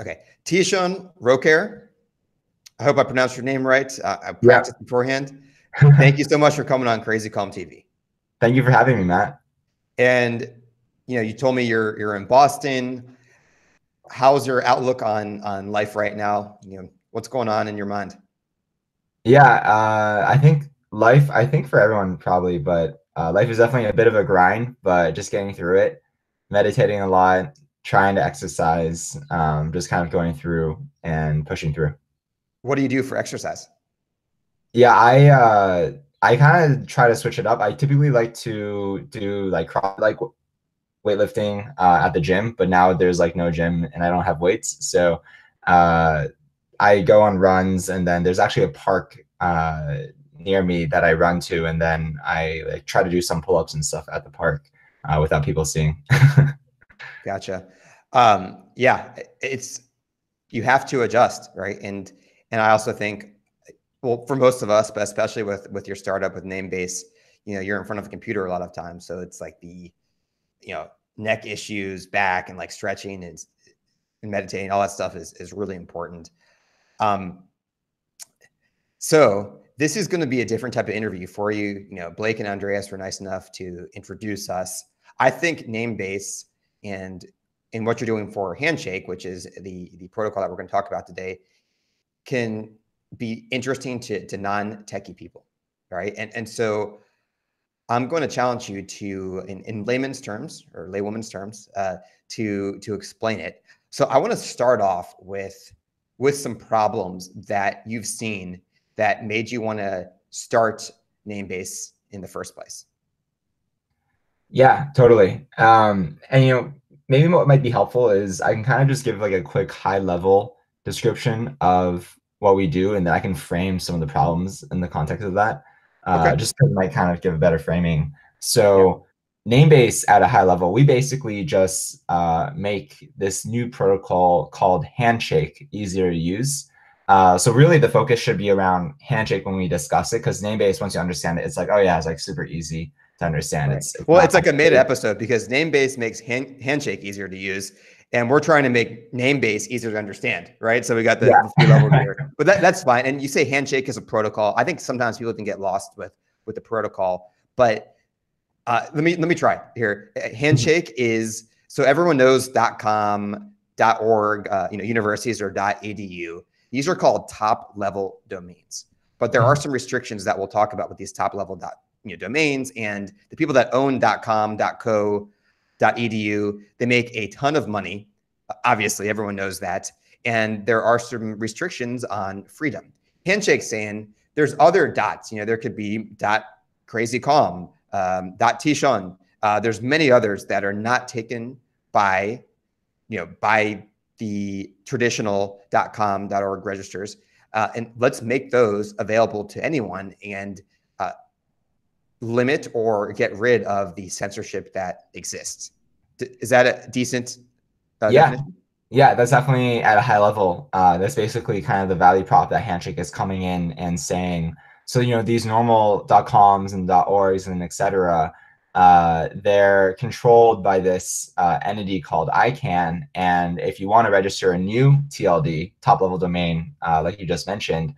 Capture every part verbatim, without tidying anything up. Okay, Tieshun Roquerre. I hope I pronounced your name right. Uh, I practiced yeah. beforehand. Thank you so much for coming on Crazy Calm T V. Thank you for having me, Matt. And you know, you told me you're you're in Boston. How's your outlook on on life right now? You know, what's going on in your mind? Yeah, uh, I think life. I think for everyone probably, but uh, life is definitely a bit of a grind. But just getting through it, meditating a lot, trying to exercise, um, just kind of going through and pushing through. What do you do for exercise? Yeah, I uh, I kind of try to switch it up. I typically like to do like cross, like weightlifting uh, at the gym, but now there's like no gym and I don't have weights, so uh, I go on runs. And then there's actually a park uh, near me that I run to, and then I like try to do some pull-ups and stuff at the park uh, without people seeing. Gotcha. Um, yeah, it's you have to adjust, right? And and I also think, well, for most of us, but especially with with your startup with Namebase, you know, you're in front of a computer a lot of times, so it's like the, you know, neck issues, back, and like stretching and, and meditating, all that stuff is is really important. Um, so this is going to be a different type of interview for you. You know, Blake and Andreas were nice enough to introduce us. I think Namebase and and what you're doing for Handshake, which is the the protocol that we're going to talk about today, can be interesting to to non-techie people, right? And and so I'm going to challenge you to, in, in layman's terms or laywoman's terms, uh, to to explain it. So I want to start off with with some problems that you've seen that made you want to start Namebase in the first place. Yeah, totally. Um, and you know, maybe what might be helpful is I can kind of just give like a quick high-level description of what we do, and then I can frame some of the problems in the context of that. Uh, okay. Just to like kind of give a better framing. So yeah. Namebase at a high level, we basically just uh, make this new protocol called Handshake easier to use. Uh, so really the focus should be around Handshake when we discuss it, because Namebase, once you understand it, it's like, oh yeah, it's like super easy to understand. Right. It's, it's well, it's like a meta episode because Namebase makes hand Handshake easier to use. And we're trying to make Namebase easier to understand, right? So we got the, yeah. the level here, but that, that's fine. And you say Handshake is a protocol. I think sometimes people can get lost with with the protocol, but uh, let me let me try here. Handshake is, so everyone knows .com, .org, uh, you know, universities or .edu. These are called top level domains, but there are some restrictions that we'll talk about with these top level dot, you know, domains, and the people that own .com, .co, .edu, they make a ton of money. Obviously, everyone knows that. And there are some restrictions on freedom. Handshake saying there's other dots. You know, there could be dot Crazy Calm, um, dot Tieshun. Uh, there's many others that are not taken by, you know, by the traditional .com, .org registers. Uh, and let's make those available to anyone and uh, limit or get rid of the censorship that exists. D is that a decent uh, yeah definition? Yeah, that's definitely at a high level. Uh that's basically kind of the value prop that Handshake is coming in and saying. So you know, these normal .coms and .orgs and etc, uh they're controlled by this uh entity called I CANN, and if you want to register a new T L D, top level domain, uh like you just mentioned,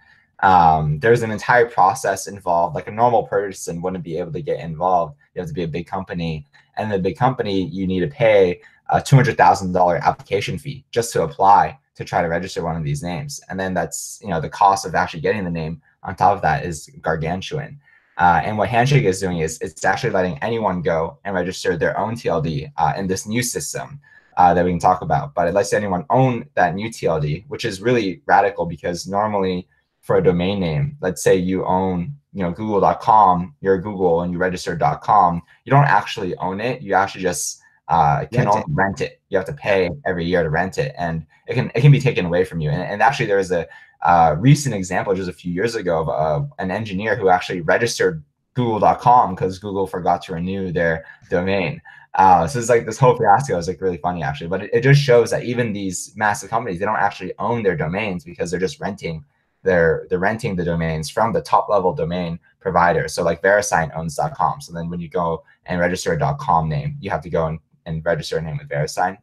Um, there's an entire process involved. Like a normal person wouldn't be able to get involved. You have to be a big company, and the big company, you need to pay a two hundred thousand dollar application fee just to apply to try to register one of these names. And then that's, you know, the cost of actually getting the name on top of that is gargantuan. Uh, and what Handshake is doing is it's actually letting anyone go and register their own T L D uh, in this new system uh, that we can talk about. But it lets anyone own that new T L D, which is really radical, because normally for a domain name, let's say you own, you know, google dot com, you're Google and you register .com, you don't actually own it. You actually just uh, can only rent it. You have to pay every year to rent it, and it can it can be taken away from you. And, and actually there was a uh, recent example just a few years ago of uh, an engineer who actually registered google dot com because Google forgot to renew their domain. Uh, so it's like this whole fiasco is like really funny actually, but it, it just shows that even these massive companies, they don't actually own their domains because they're just renting They're, they're renting the domains from the top-level domain provider. So like Verisign owns .com. So then when you go and register a .com name, you have to go and, and register a name with Verisign.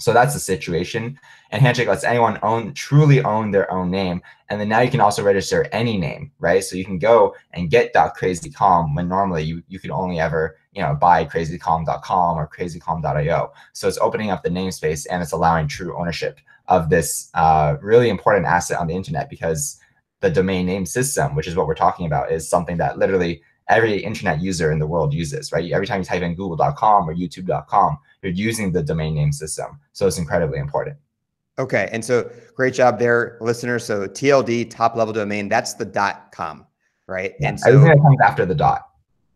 So that's the situation. And Handshake lets anyone own, truly own their own name. And then now you can also register any name, right? So you can go and get .crazycalm when normally you, you could only ever, you know, buy crazycalm dot com or crazycalm dot i o. So it's opening up the namespace and it's allowing true ownership of this uh, really important asset on the internet, because the domain name system, which is what we're talking about, is something that literally every internet user in the world uses, right? Every time you type in google dot com or youtube dot com, you're using the domain name system. So it's incredibly important. Okay, and so great job there, listeners. So T L D, top level domain, that's the dot com, right? Yeah, and so everything that comes after the dot.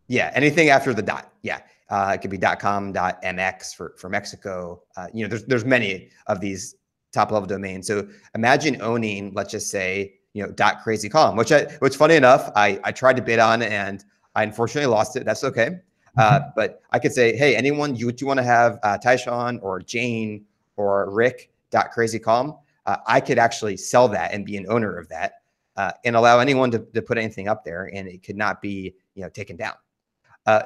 Yeah, anything after the dot, yeah. Uh, it could be dot com, dot M X for, for Mexico. Uh, you know, there's, there's many of these top level domains. So imagine owning, let's just say, you know, dot crazy column, which I, which funny enough, I, I tried to bid on and I unfortunately lost it. That's okay. Uh, but I could say, hey, anyone you, you want to have uh, Tieshun or Jane or Rick dot crazy column, uh, I could actually sell that and be an owner of that uh, and allow anyone to, to put anything up there, and it could not be, you know, taken down. Uh,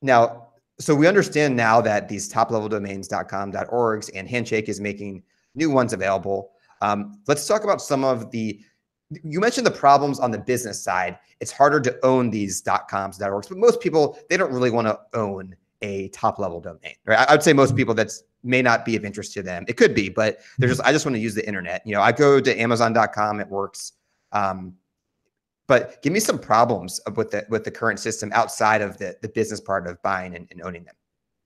now, so we understand now that these top level domains .com, .orgs, and Handshake is making new ones available. Um, let's talk about some of the, you mentioned the problems on the business side. It's harder to own these .coms, .orgs, but most people, they don't really want to own a top level domain, right? I would say most people that's may not be of interest to them. It could be, but they're just, I just want to use the internet. You know, I go to amazon dot com, it works. Um, but give me some problems with the, with the current system outside of the, the business part of buying and, and owning them.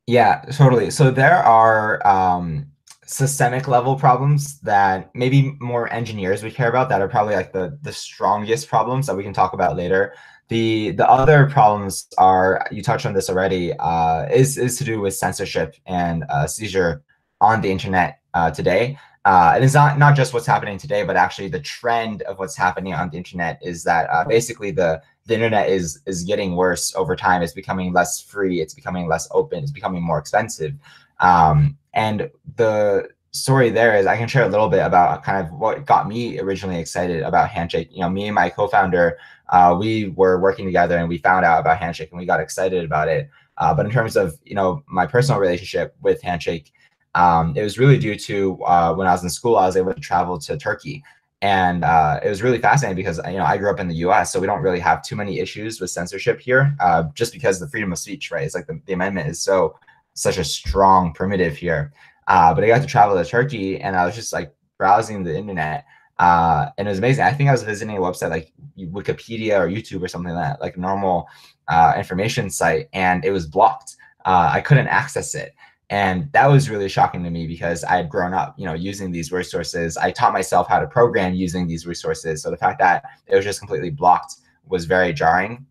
Yeah, totally. So there are, um, systemic level problems that maybe more engineers would care about that are probably like the, the strongest problems that we can talk about later. The the other problems are, you touched on this already, uh, is, is to do with censorship and uh, seizure on the internet uh, today. Uh, and it's not, not just what's happening today, but actually the trend of what's happening on the internet is that uh, basically the, the internet is, is getting worse over time. It's becoming less free, it's becoming less open, it's becoming more expensive. Um, and the story there is, I can share a little bit about kind of what got me originally excited about Handshake. You know, me and my co-founder, uh, we were working together and we found out about Handshake and we got excited about it. Uh, but in terms of, you know, my personal relationship with Handshake, um, it was really due to uh, when I was in school, I was able to travel to Turkey. And uh, it was really fascinating because, you know, I grew up in the U S, so we don't really have too many issues with censorship here, uh, just because the freedom of speech, right? It's like the, the amendment is so such a strong primitive here. Uh, but I got to travel to Turkey and I was just like browsing the internet. Uh, and it was amazing. I think I was visiting a website like Wikipedia or YouTube or something like that, like a normal uh, information site, and it was blocked. Uh, I couldn't access it. And that was really shocking to me because I had grown up, you know, using these resources. I taught myself how to program using these resources. So the fact that it was just completely blocked was very jarring.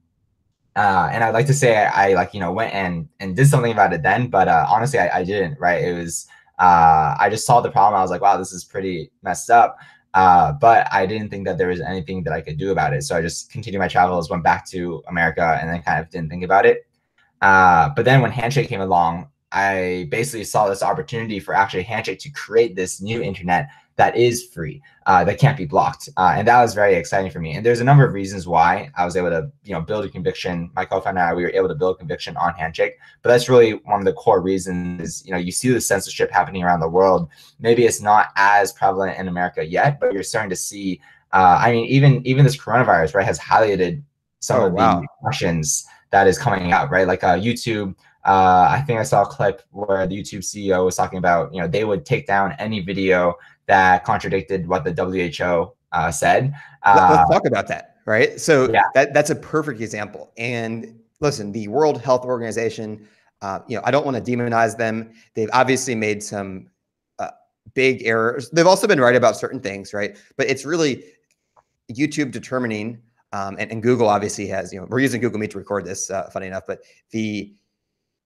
Uh, and I'd like to say I, I like, you know, went and, and did something about it then, but uh, honestly, I, I didn't, right? It was, uh, I just saw the problem. I was like, wow, this is pretty messed up. Uh, but I didn't think that there was anything that I could do about it. So I just continued my travels, went back to America, and then kind of didn't think about it. Uh, but then when Handshake came along, I basically saw this opportunity for actually Handshake to create this new internet that is free, uh, that can't be blocked. Uh, and that was very exciting for me. And there's a number of reasons why I was able to, you know, build a conviction. My co-founder and I, we were able to build conviction on Handshake, but that's really one of the core reasons. You know, you see the censorship happening around the world. Maybe it's not as prevalent in America yet, but you're starting to see, uh, I mean, even, even this coronavirus, right, has highlighted some oh, of wow. the questions that is coming out, right? Like uh, YouTube, uh, I think I saw a clip where the YouTube C E O was talking about, you know, they would take down any video that contradicted what the W H O uh, said. Uh, Let's talk about that, right? So yeah. that, that's a perfect example. And listen, the World Health Organization, uh, you know, I don't want to demonize them. They've obviously made some uh, big errors. They've also been right about certain things, right? But it's really YouTube determining, um, and, and Google obviously has, you know, we're using Google Meet to record this, uh, funny enough, but the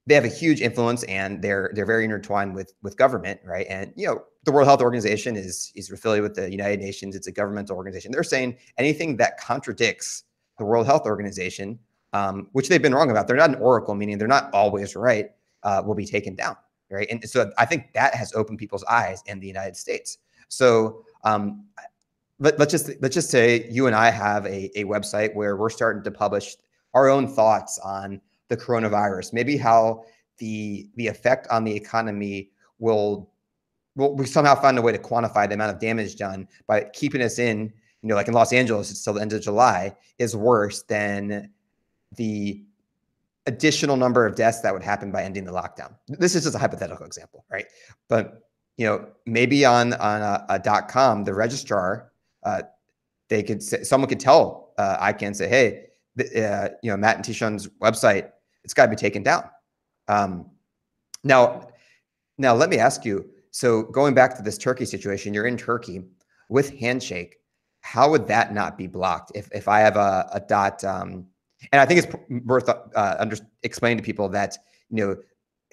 they have a huge influence and they're they're very intertwined with with government, right? And you know, the World Health Organization is is affiliated with the United Nations. It's a governmental organization. They're saying anything that contradicts the World Health Organization, um, which they've been wrong about. They're not an oracle, meaning they're not always right. Uh, will be taken down, right? And so I think that has opened people's eyes in the United States. So um, let, let's just let's just say you and I have a a website where we're starting to publish our own thoughts on the coronavirus, maybe how the the effect on the economy will well, we somehow found a way to quantify the amount of damage done by keeping us in, you know, like in Los Angeles, it's till the end of July, is worse than the additional number of deaths that would happen by ending the lockdown. This is just a hypothetical example, right? But, you know, maybe on, on a, a dot com, the registrar, uh, they could say, someone could tell uh, ICANN, say, hey, uh, you know, Matt and Tieshun's website, it's got to be taken down. Um, now, now let me ask you, so going back to this Turkey situation, you're in Turkey with Handshake. How would that not be blocked if, if I have a, a dot? Um, and I think it's worth uh, under, explaining to people that, you know,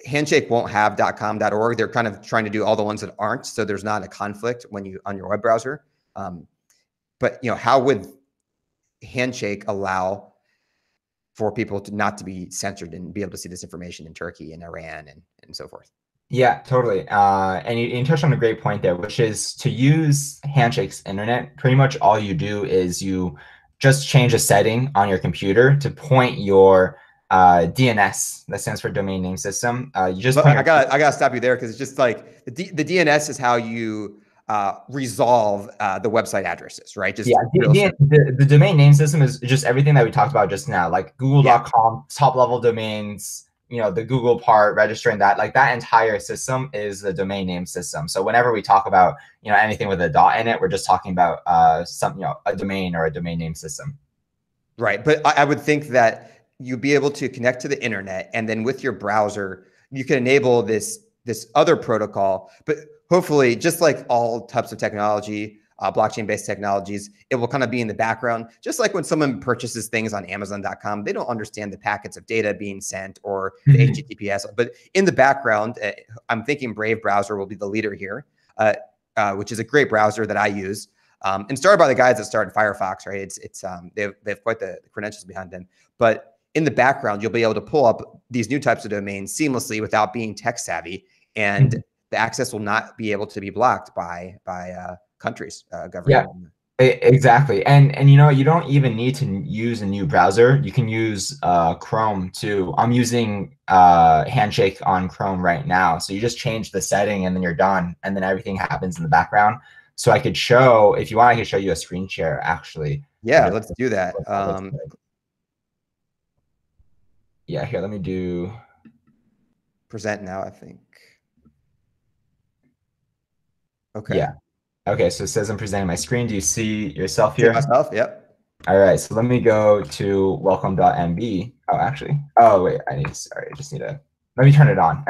Handshake won't have .com dot org. They're kind of trying to do all the ones that aren't. So there's not a conflict when you on your web browser. Um, but, you know, how would Handshake allow for people to not to be censored and be able to see this information in Turkey and Iran and, and so forth? Yeah, totally. Uh, and you, you touched on a great point there, which is to use Handshake's internet, pretty much all you do is you just change a setting on your computer to point your uh, D N S, that stands for domain name system. Uh, you just I got I got to stop you there because it's just like the, D, the D N S is how you uh, resolve uh, the website addresses, right? Just yeah, the, the, the domain name system is just everything that we talked about just now, like Google dot com, yeah. top level domains. You know, the Google part, registering that, like that entire system is the domain name system. So whenever we talk about, you know, anything with a dot in it, we're just talking about uh, some, you know, a domain or a domain name system. Right. But I would think that you'd be able to connect to the internet and then with your browser, you can enable this, this other protocol, but hopefully just like all types of technology, Uh, blockchain-based technologies, it will kind of be in the background. Just like when someone purchases things on Amazon dot com, they don't understand the packets of data being sent or the H T T P S. But in the background, uh, I'm thinking Brave browser will be the leader here, uh, uh, which is a great browser that I use. Um, and started by the guys that started Firefox, right? It's it's um, they have, they have quite the credentials behind them. But in the background, you'll be able to pull up these new types of domains seamlessly without being tech savvy, and mm-hmm. the access will not be able to be blocked by by uh, countries, uh, government. Yeah, exactly. And, and, you know, you don't even need to use a new browser. You can use uh, Chrome too. I'm using uh, Handshake on Chrome right now. So you just change the setting and then you're done. And then everything happens in the background. So I could show, if you want, I could show you a screen share actually. Yeah, let's do that. Um, yeah, here, let me do. Present now, I think. Okay. Yeah. Okay, so it says I'm presenting my screen. Do you see yourself here? See myself, yep. All right, so let me go to welcome dot M B. Oh, actually. Oh, wait, I need to, sorry, I just need to, let me turn it on.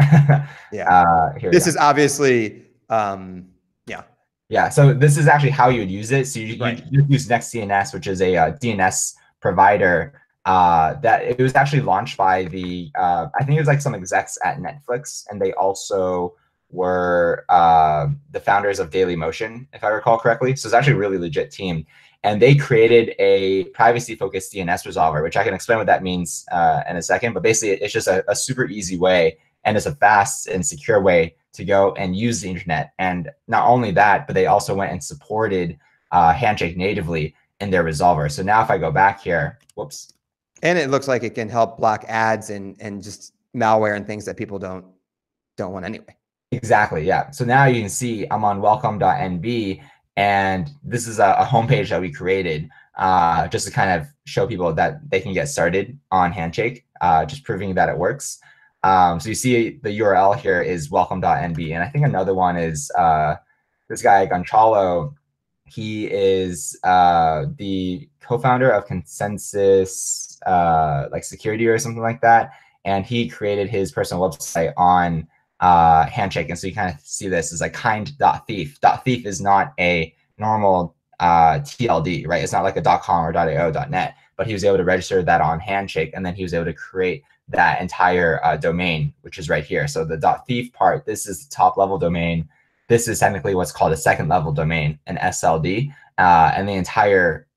yeah. Uh, here this is obviously, um, yeah. Yeah, so this is actually how you would use it. So you, right. you use NextDNS, which is a uh, D N S provider. Uh, that it was actually launched by the, uh, I think it was like some execs at Netflix, and they also were uh, the founders of Dailymotion, if I recall correctly. So it's actually a really legit team. And they created a privacy-focused D N S resolver, which I can explain what that means uh, in a second. But basically, it's just a, a super easy way, and it's a fast and secure way to go and use the internet. And not only that, but they also went and supported uh, Handshake natively in their resolver. So now if I go back here, whoops. And it looks like it can help block ads and, and just malware and things that people don't, don't want anyway. Exactly, yeah. So now you can see I'm on welcome dot N B, and this is a, a homepage that we created uh, just to kind of show people that they can get started on Handshake, uh, just proving that it works. Um, so you see the U R L here is welcome dot N B, and I think another one is uh, this guy, Gonçalo. He is uh, the co-founder of Consensus, uh, like security or something like that, and he created his personal website on uh Handshake. And so you kind of see this as like kind.thief. .thief is not a normal uh T L D, right? It's not like a .com or .ao, .net, but he was able to register that on Handshake, and then he was able to create that entire uh, domain, which is right here. So the .thief part, this is the top level domain. This is technically what's called a second level domain, an S L D, uh, and the entire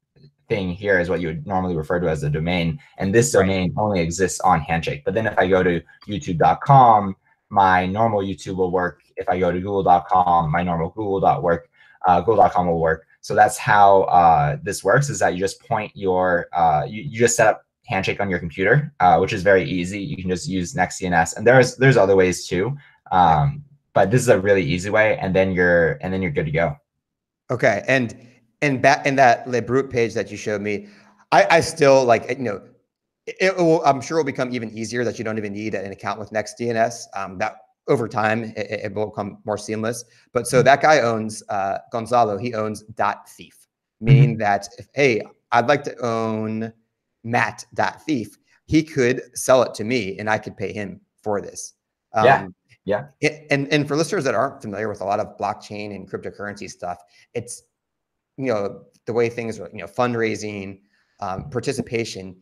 thing here is what you would normally refer to as a domain, and this domain only exists on Handshake. But then if I go to YouTube dot com, my normal YouTube will work. If I go to Google dot com, my normal Google dot work, uh, Google dot com will work. So that's how uh, this works, is that you just point your, uh, you, you just set up Handshake on your computer, uh, which is very easy. You can just use NextDNS. And there's, there's other ways too. Um, but this is a really easy way, and then you're and then you're good to go. Okay, and and back in that Le Brut page that you showed me, I, I still like you know, it will, I'm sure it will become even easier that you don't even need an account with NextDNS. Um, that over time it, it will become more seamless. But so that guy owns uh, Gonçalo. He owns .thief, meaning that if hey, I'd like to own Matt.thief, he could sell it to me, and I could pay him for this. Um, yeah. Yeah. It, and, and for listeners that aren't familiar with a lot of blockchain and cryptocurrency stuff, it's, you know, the way things are, you know, fundraising, um, participation,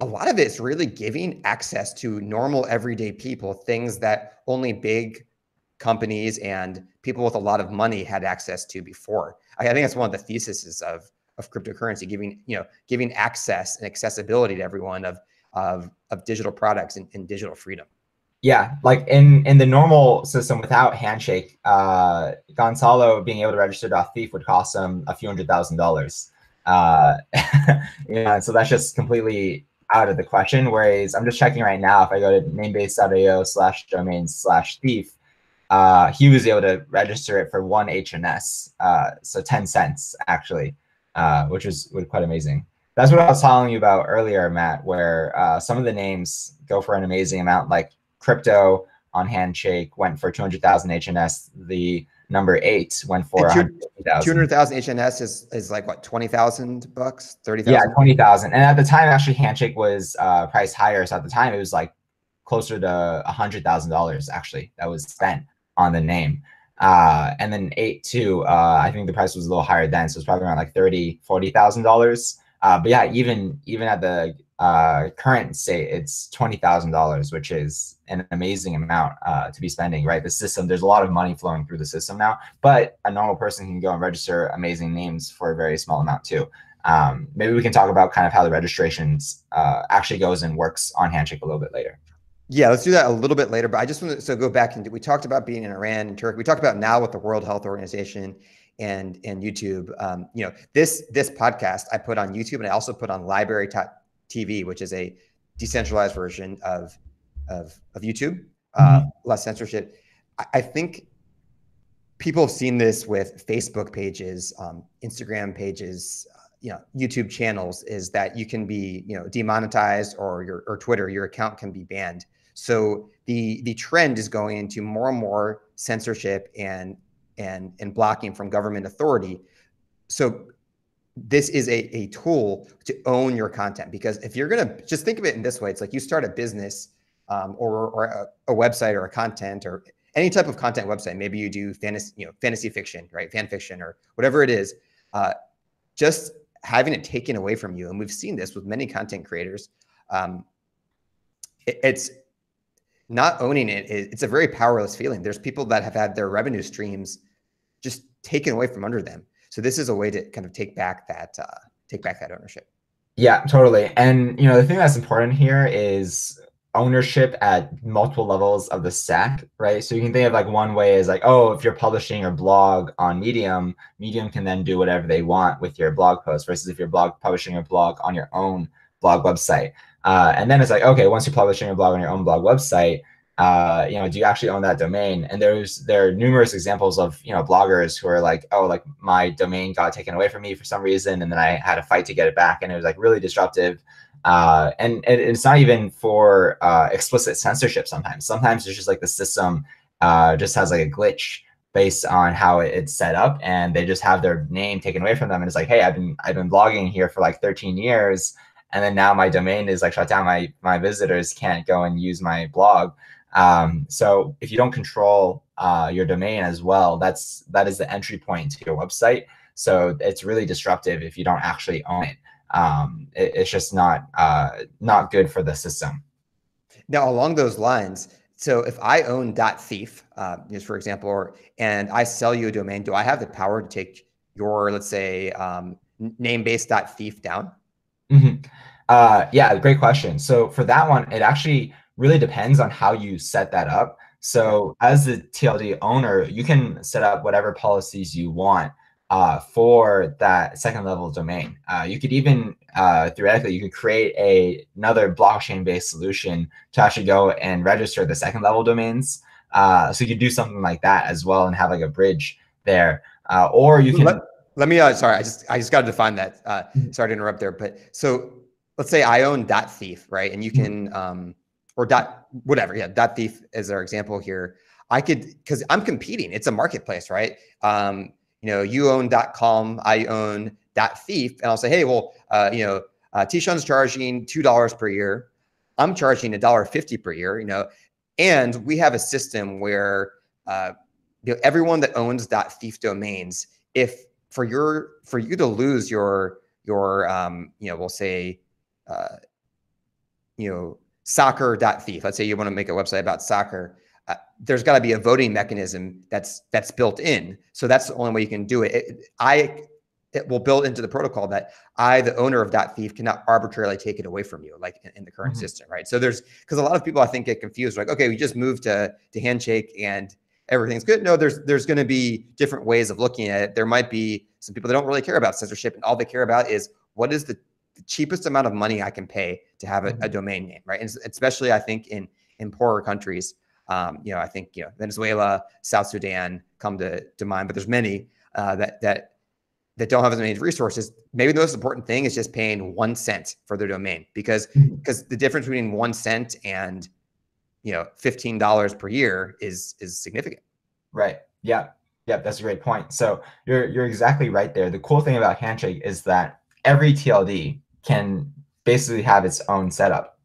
a lot of it's really giving access to normal everyday people, things that only big companies and people with a lot of money had access to before. I, I think that's one of the theses of, of cryptocurrency, giving, you know, giving access and accessibility to everyone of, of, of digital products and, and digital freedom. Yeah, like in in the normal system without Handshake, uh, Gonçalo being able to register .thief would cost him a few hundred thousand dollars. Uh, yeah, so that's just completely out of the question. Whereas I'm just checking right now, if I go to namebase dot i o slash domains slash thief, uh, he was able to register it for one H N S, uh, so ten cents actually, uh, which was, was quite amazing. That's what I was telling you about earlier, Matt, where uh, some of the names go for an amazing amount, like Crypto on Handshake went for two hundred thousand H N S. The number eight went for two hundred thousand. two hundred thousand H N S is, is like what, twenty thousand bucks, thirty thousand? Yeah, twenty thousand. And at the time, actually, Handshake was uh, priced higher. So at the time, it was like closer to one hundred thousand dollars actually that was spent on the name. Uh, and then eight, too, uh, I think the price was a little higher then. So it's probably around like thirty thousand, forty thousand dollars. Uh, but yeah, even, even at the uh, current state, it's twenty thousand dollars, which is an amazing amount uh, to be spending, right? The system, there's a lot of money flowing through the system now, but a normal person can go and register amazing names for a very small amount too. Um, maybe we can talk about kind of how the registrations uh, actually goes and works on Handshake a little bit later. Yeah, let's do that a little bit later, but I just want to so go back and we talked about being in Iran and Turkey. We talked about now with the World Health Organization and, and YouTube. Um, you know, this, this podcast I put on YouTube, and I also put on library dot t v, which is a decentralized version of Of, of YouTube, uh, mm-hmm. less censorship. I, I think people have seen this with Facebook pages, um, Instagram pages, uh, you know, YouTube channels, is that you can be, you know, demonetized, or your or Twitter, your account can be banned. So the the trend is going into more and more censorship and and and blocking from government authority. So this is a a tool to own your content, because if you're gonna just think of it in this way, it's like you start a business. Um, or, or a, a website or a content or any type of content website. Maybe you do fantasy, you know, fantasy fiction, right? Fan fiction or whatever it is, uh, just having it taken away from you. And we've seen this with many content creators. Um, it, it's not owning it, it. It's a very powerless feeling. There's people that have had their revenue streams just taken away from under them. So this is a way to kind of take back that, uh, take back that ownership. Yeah, totally. And, you know, the thing that's important here is ownership at multiple levels of the stack, right? So you can think of like one way is like, oh, if you're publishing your blog on Medium, Medium can then do whatever they want with your blog post, versus if you're blog publishing your blog on your own blog website. Uh, and then it's like, okay, once you're publishing your blog on your own blog website, uh, you know, do you actually own that domain? And there's there are numerous examples of, you know, bloggers who are like, oh, like my domain got taken away from me for some reason, and then I had a fight to get it back, and it was like really disruptive. Uh, and it, it's not even for uh, explicit censorship sometimes. Sometimes it's just like the system uh, just has like a glitch based on how it, it's set up, and they just have their name taken away from them. And it's like, hey, I've been I've been blogging here for like thirteen years, and then now my domain is like shut down. My, my visitors can't go and use my blog. Um, so if you don't control uh, your domain as well, that's that is the entry point to your website. So it's really disruptive if you don't actually own it. Um, it, it's just not, uh, not good for the system. Now, along those lines, so if I own .thief, uh, just for example, or, and I sell you a domain, do I have the power to take your, let's say, um, namebase dot thief down? Mm-hmm. Uh, yeah, great question. So for that one, it actually really depends on how you set that up. So as the T L D owner, you can set up whatever policies you want Uh, for that second level domain. Uh, you could even, uh, theoretically, you could create a, another blockchain-based solution to actually go and register the second level domains. Uh, so you could do something like that as well and have like a bridge there. Uh, or you can. Let, let me, uh, sorry, I just, I just got to define that. Uh, sorry to interrupt there, but so let's say I own .thief, right? And you can, um, or dot, whatever, yeah, .thief is our example here. I could, cause I'm competing, it's a marketplace, right? Um, you know, you own .com, I own .thief, and I'll say, hey, well, uh, you know, uh, Tieshun's charging two dollars per year. I'm charging a dollar fifty per year, you know, and we have a system where uh, you know, everyone that owns .thief domains, if for your for you to lose your your um, you know, we'll say uh, you know, soccer.thief. Let's say you want to make a website about soccer. Uh, there's got to be a voting mechanism that's that's built in. So that's the only way you can do it. it I it will build into the protocol that I, the owner of .thief, cannot arbitrarily take it away from you, like in, in the current mm-hmm. system, right? So there's, because a lot of people I think get confused, like, okay, we just moved to to Handshake and everything's good. No, there's there's going to be different ways of looking at it. There might be some people that don't really care about censorship, and all they care about is what is the, the cheapest amount of money I can pay to have a, mm-hmm. a domain name, right? And especially I think in in poorer countries, um, you know, I think you know Venezuela, South Sudan come to to mind, but there's many uh, that that. that don't have as many resources. Maybe the most important thing is just paying one cent for their domain, because because the difference between one cent and you know fifteen dollars per year is is significant. Right. Yeah. Yeah. That's a great point. So you're you're exactly right there. The cool thing about Handshake is that every T L D can basically have its own setup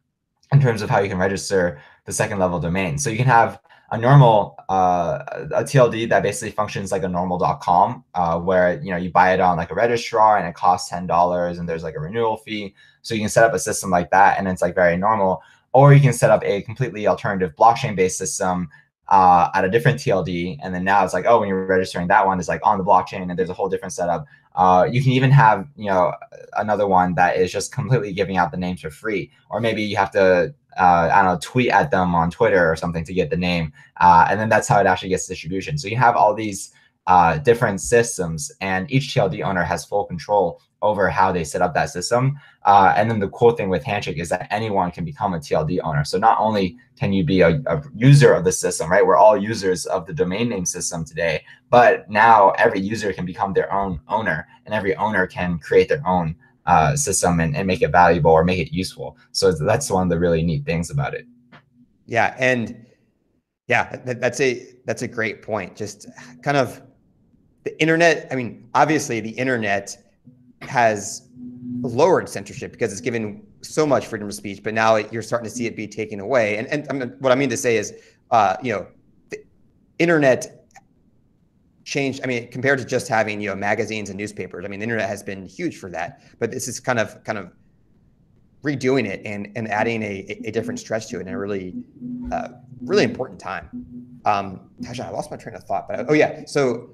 in terms of how you can register the second level domain. So you can have a normal uh, a T L D that basically functions like a normal .com, uh, where you know you buy it on like a registrar and it costs ten dollars and there's like a renewal fee. So you can set up a system like that and it's like very normal. Or you can set up a completely alternative blockchain-based system uh, at a different T L D, and then now it's like, oh, when you're registering that one, it's like on the blockchain and there's a whole different setup. Uh, you can even have you know another one that is just completely giving out the names for free, or maybe you have to. Uh, I don't know, tweet at them on Twitter or something to get the name. Uh, and then that's how it actually gets distribution. So you have all these uh, different systems, and each T L D owner has full control over how they set up that system. Uh, and then the cool thing with Handshake is that anyone can become a T L D owner. So not only can you be a, a user of the system, right? We're all users of the domain name system today, but now every user can become their own owner, and every owner can create their own Uh, system and, and make it valuable or make it useful. So that's one of the really neat things about it. Yeah, and yeah, that, that's a that's a great point. Just kind of the internet. I mean, obviously the internet has lowered censorship because it's given so much freedom of speech, but now it, you're starting to see it be taken away. And and I mean, what I mean to say is, uh, you know, the internet changed. I mean, compared to just having, you know, magazines and newspapers, I mean, the internet has been huge for that, but this is kind of, kind of redoing it and, and adding a, a different stretch to it in a really, uh, really important time. Um, gosh, I lost my train of thought, but I, oh yeah. So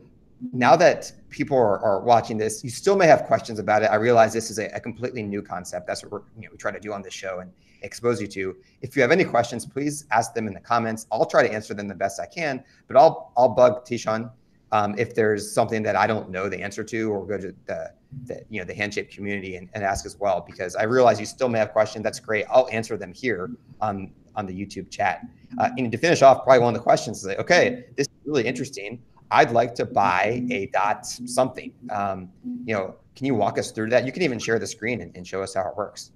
now that people are, are watching this, you still may have questions about it. I realize this is a, a completely new concept. That's what we're, you know, we try to do on this show and expose you to. If you have any questions, please ask them in the comments. I'll try to answer them the best I can, but I'll, I'll bug Tieshun. Um, if there's something that I don't know the answer to, or go to the, the you know, the Handshake community and, and ask as well, because I realize you still may have questions. That's great. I'll answer them here on, on the YouTube chat. Uh, and to finish off, probably one of the questions is like, okay, this is really interesting. I'd like to buy a dot something. Um, you know, can you walk us through that? You can even share the screen and, and show us how it works.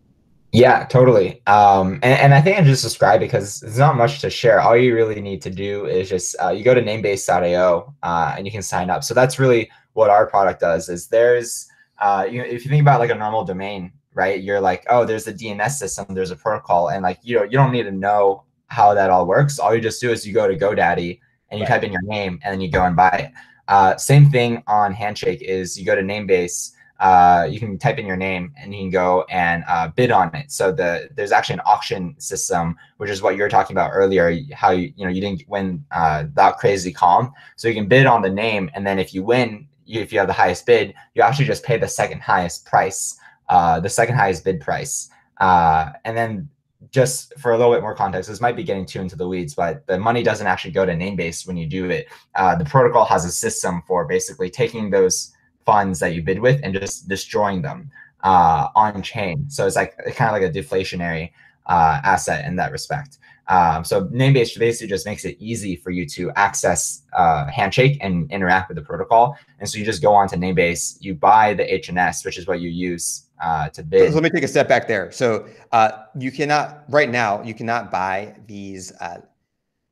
Yeah, totally. Um, and, and I think I just described because there's not much to share. All you really need to do is just uh, you go to namebase dot i o uh, and you can sign up. So that's really what our product does is there's, uh, you know, if you think about like a normal domain, right, you're like, oh, there's a D N S system, there's a protocol. And like, you know, you don't need to know how that all works. All you just do is you go to GoDaddy and you [S2] Right. [S1] Type in your name and then you go and buy it. Uh, same thing on Handshake is you go to Namebase. Uh, you can type in your name and you can go and uh, bid on it. So the there's actually an auction system, which is what you were talking about earlier. How you you know you didn't win uh, that Crazy Calm, so you can bid on the name, and then if you win, you, if you have the highest bid, you actually just pay the second highest price, uh, the second highest bid price, uh, and then. Just for a little bit more context, this might be getting too into the weeds, but the money doesn't actually go to Namebase when you do it. Uh, the protocol has a system for basically taking those funds that you bid with and just destroying them uh, on chain. So it's like it's kind of like a deflationary uh, asset in that respect. Um, so Namebase basically just makes it easy for you to access uh, Handshake and interact with the protocol. And so you just go on to Namebase, you buy the H N S, which is what you use uh, to bid. So let me take a step back there. So uh, you cannot, right now, you cannot buy these uh,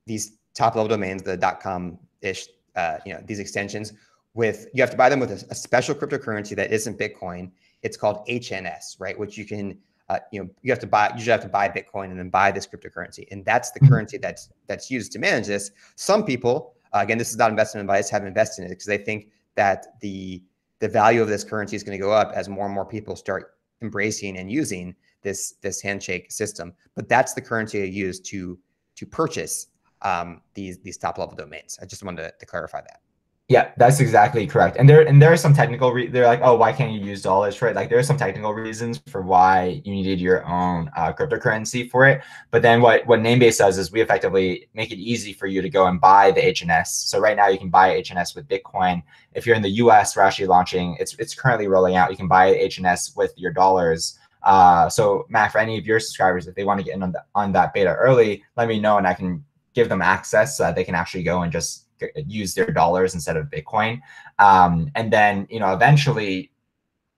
these top-level domains, the .com-ish, uh, you know, these extensions. With you have to buy them with a, a special cryptocurrency that isn't Bitcoin. It's called H N S, right? Which you can, uh, you know, you have to buy. You just have to buy Bitcoin and then buy this cryptocurrency, and that's the mm-hmm. currency that's that's used to manage this. Some people, uh, again, this is not investment advice, have invested in it because they think that the the value of this currency is going to go up as more and more people start embracing and using this this Handshake system. But that's the currency you use to to purchase um, these these top level domains. I just wanted to, to clarify that. Yeah, that's exactly correct. And there and there are some technical re they're like, oh, why can't you use dollars for it? Like there are some technical reasons for why you needed your own uh, cryptocurrency for it. But then what, what Namebase does is we effectively make it easy for you to go and buy the H N S. So right now you can buy H N S with Bitcoin. If you're in the U S, we're actually launching, it's, it's currently rolling out. You can buy H N S with your dollars. Uh, so Matt, for any of your subscribers, if they want to get in on, the, on that beta early, let me know and I can give them access so that they can actually go and just use their dollars instead of Bitcoin. Um, and then, you know, eventually,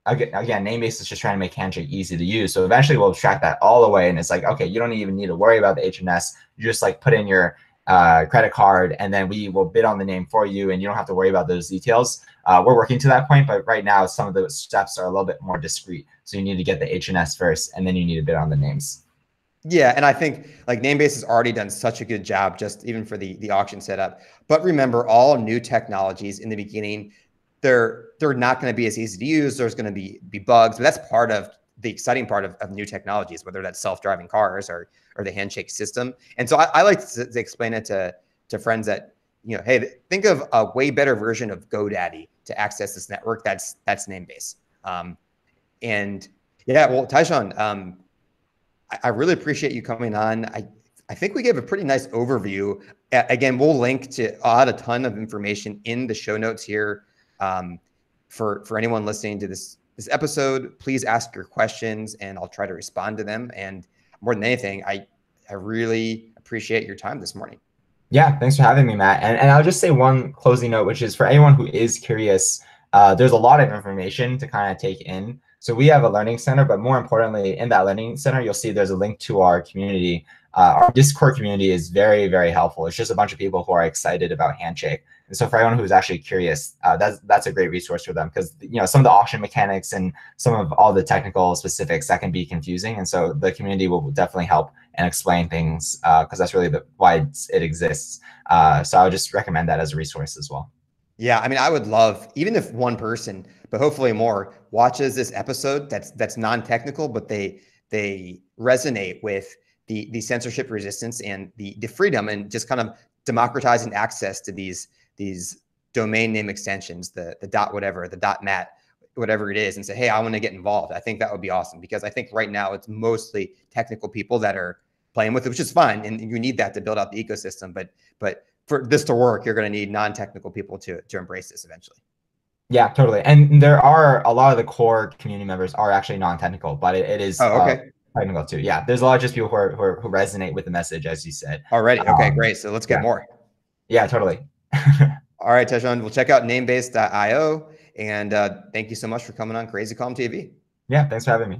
again, again, Namebase is just trying to make Handshake easy to use. So eventually we'll track that all away. And it's like, okay, you don't even need to worry about the H N S. You just like put in your uh, credit card and then we will bid on the name for you. And you don't have to worry about those details. Uh, we're working to that point, but right now some of the steps are a little bit more discreet. So you need to get the H N S first and then you need to bid on the names. Yeah, and I think like Namebase has already done such a good job just even for the the auction setup. But remember, all new technologies in the beginning, they're they're not going to be as easy to use. There's going to be be bugs. But that's part of the exciting part of, of new technologies, whether that's self-driving cars or or the Handshake system. And so I, I like to, to explain it to to friends that, you know, hey, think of a way better version of GoDaddy to access this network. That's that's Namebase. Um, and yeah, well, Tieshun, um I really appreciate you coming on. I, I think we gave a pretty nice overview. A again, we'll link to add a ton of information in the show notes here. Um, for, for anyone listening to this, this episode, please ask your questions and I'll try to respond to them. And more than anything, I, I really appreciate your time this morning. Yeah, thanks for having me, Matt. And, and I'll just say one closing note, which is for anyone who is curious, uh, there's a lot of information to kind of take in. So we have a learning center, but more importantly, in that learning center, you'll see there's a link to our community. Uh, our Discord community is very, very helpful. It's just a bunch of people who are excited about Handshake. And so for anyone who's actually curious, uh, that's, that's a great resource for them because, you know, some of the auction mechanics and some of all the technical specifics that can be confusing. And so the community will definitely help and explain things because uh, that's really the, why it exists. Uh, so I would just recommend that as a resource as well. Yeah, I mean, I would love, even if one person, but hopefully more, watches this episode that's that's non-technical, but they they resonate with the the censorship resistance and the the freedom and just kind of democratizing access to these these domain name extensions, the the dot whatever, the dot mat, whatever it is, and say, hey, I want to get involved. I think that would be awesome because I think right now it's mostly technical people that are playing with it, which is fine, and you need that to build out the ecosystem, but but. For this to work, you're going to need non-technical people to, to embrace this eventually. Yeah, totally. And there are a lot of the core community members are actually non-technical, but it, it is oh, okay. uh, technical too. Yeah, there's a lot of just people who, are, who, are, who resonate with the message, as you said. Already. Okay, um, great. So let's get yeah. more. Yeah, totally. All right, Tieshun, we'll check out namebase dot i o. And uh, thank you so much for coming on Crazy Calm T V. Yeah, thanks for having me.